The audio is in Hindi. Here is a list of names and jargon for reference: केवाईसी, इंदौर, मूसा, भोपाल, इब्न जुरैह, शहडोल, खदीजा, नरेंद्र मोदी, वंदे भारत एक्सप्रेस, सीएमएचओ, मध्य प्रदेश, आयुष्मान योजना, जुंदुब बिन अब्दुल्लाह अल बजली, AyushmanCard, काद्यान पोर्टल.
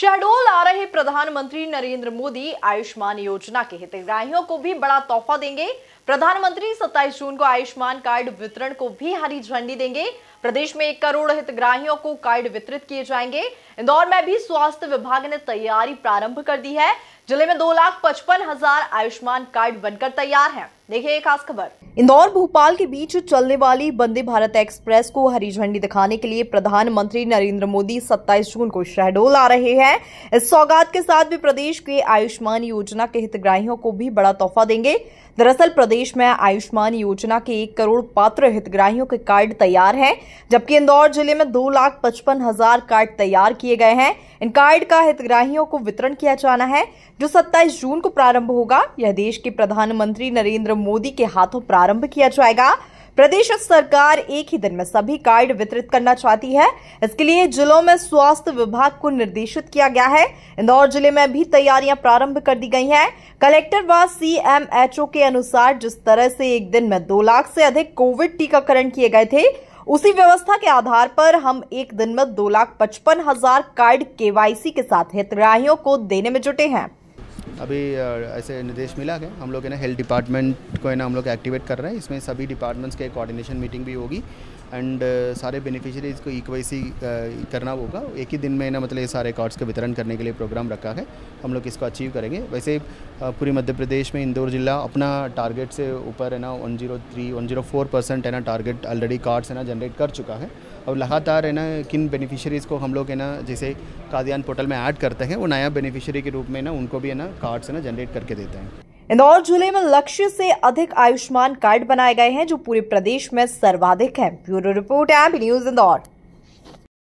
शहडोल आ रहे प्रधानमंत्री नरेंद्र मोदी आयुष्मान योजना के हितग्राहियों को भी बड़ा तोहफा देंगे। प्रधानमंत्री 27 जून को आयुष्मान कार्ड वितरण को भी हरी झंडी देंगे। प्रदेश में 1 करोड़ हितग्राहियों को कार्ड वितरित किए जाएंगे। इंदौर में भी स्वास्थ्य विभाग ने तैयारी प्रारंभ कर दी है। जिले में 2,55,000 आयुष्मान कार्ड बनकर तैयार हैं। देखिए एक खास खबर। इंदौर भोपाल के बीच चलने वाली वंदे भारत एक्सप्रेस को हरी झंडी दिखाने के लिए प्रधानमंत्री नरेंद्र मोदी 27 जून को शहडोल आ रहे हैं। इस सौगात के साथ भी प्रदेश के आयुष्मान योजना के हितग्राहियों को भी बड़ा तोहफा देंगे। दरअसल प्रदेश में आयुष्मान योजना के 1 करोड़ पात्र हितग्राहियों के कार्ड तैयार हैं, जबकि इंदौर जिले में 2,55,000 कार्ड तैयार किए गए हैं। इन कार्ड का हितग्राहियों को वितरण किया जाना है, जो 27 जून को प्रारंभ होगा। यह देश के प्रधानमंत्री नरेंद्र मोदी के हाथों प्रारंभ किया जाएगा। प्रदेश सरकार एक ही दिन में सभी कार्ड वितरित करना चाहती है। इसके लिए जिलों में स्वास्थ्य विभाग को निर्देशित किया गया है। इंदौर जिले में भी तैयारियां प्रारंभ कर दी गई हैं। कलेक्टर व सीएमएचओ के अनुसार जिस तरह से एक दिन में 2 लाख से अधिक कोविड टीकाकरण किए गए थे, उसी व्यवस्था के आधार पर हम एक दिन में 2,55,000 कार्ड केवाईसी के साथ हितग्राहियों को देने में जुटे हैं। अभी ऐसे निर्देश मिला है हम लोग हेल्थ डिपार्टमेंट को हम लोग एक्टिवेट कर रहे हैं। इसमें सभी डिपार्टमेंट्स के कोऑर्डिनेशन मीटिंग भी होगी एंड सारे बेनिफिशियरीज को इक्वेसी करना होगा। एक ही दिन में ये सारे कार्ड्स का वितरण करने के लिए प्रोग्राम रखा है। हम लोग इसको अचीव करेंगे। वैसे पूरे मध्य प्रदेश में इंदौर ज़िला अपना टारगेट से ऊपर 103-104% टारगेट ऑलरेडी कार्ड्स जनरेट कर चुका है। और लगातार किन बेनिफिशियरीज़ को हम लोग जैसे काद्यान पोर्टल में ऐड करते हैं, वो नया बेनिफिशियरी के रूप में उनको भी कार्ड्स जनरेट करके देते हैं। इंदौर जिले में लक्ष्य से अधिक आयुष्मान कार्ड बनाए गए हैं, जो पूरे प्रदेश में सर्वाधिक है। Bureau report AB news इंदौर।